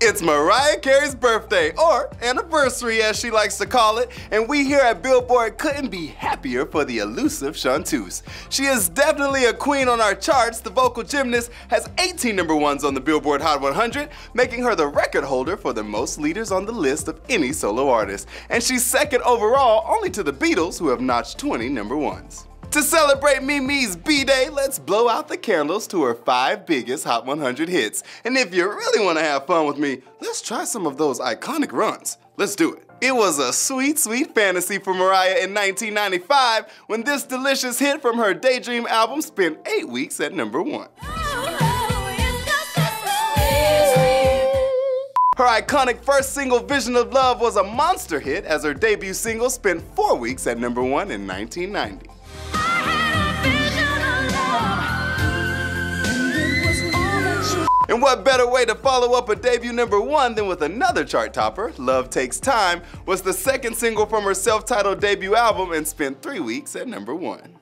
It's Mariah Carey's birthday, or anniversary as she likes to call it, and we here at Billboard couldn't be happier for the elusive chanteuse. She is definitely a queen on our charts. The vocal gymnast has 18 number ones on the Billboard Hot 100, making her the record holder for the most leaders on the list of any solo artist. And she's second overall only to the Beatles, who have notched 20 number ones. To celebrate Mimi's B-Day, let's blow out the candles to her 5 biggest Hot 100 hits. And if you really want to have fun with me, let's try some of those iconic runs. Let's do it. It was a sweet, sweet fantasy for Mariah in 1995 when this delicious hit from her Daydream album spent 8 weeks at number 1. Her iconic first single, Vision of Love, was a monster hit as her debut single spent 4 weeks at number 1 in 1990. And what better way to follow up a debut number 1 than with another chart topper? Love Takes Time was the second single from her self-titled debut album and spent 3 weeks at number 1.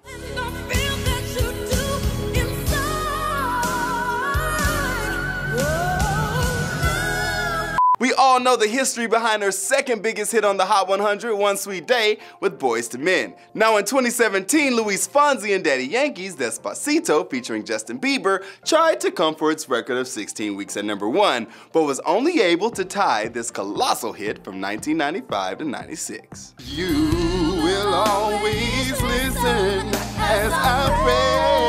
We all know the history behind her second biggest hit on the Hot 100, One Sweet Day, with Boyz II Men. Now in 2017, Luis Fonsi and Daddy Yankee's Despacito, featuring Justin Bieber, tried to come for its record of 16 weeks at number 1, but was only able to tie this colossal hit from 1995 to 96. You will always listen as I pray.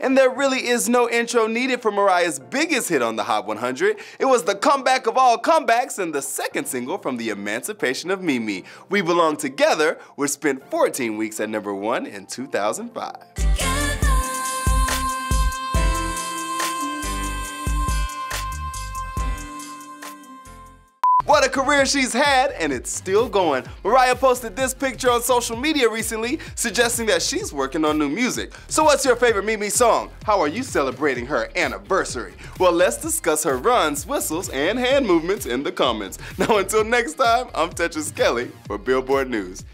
And there really is no intro needed for Mariah's biggest hit on the Hot 100. It was the comeback of all comebacks and the second single from The Emancipation of Mimi, We Belong Together, which spent 14 weeks at number 1 in 2005. What a career she's had, and it's still going. Mariah posted this picture on social media recently, suggesting that she's working on new music. So what's your favorite Mimi song? How are you celebrating her anniversary? Well, let's discuss her runs, whistles, and hand movements in the comments. Now until next time, I'm Tetris Kelly for Billboard News.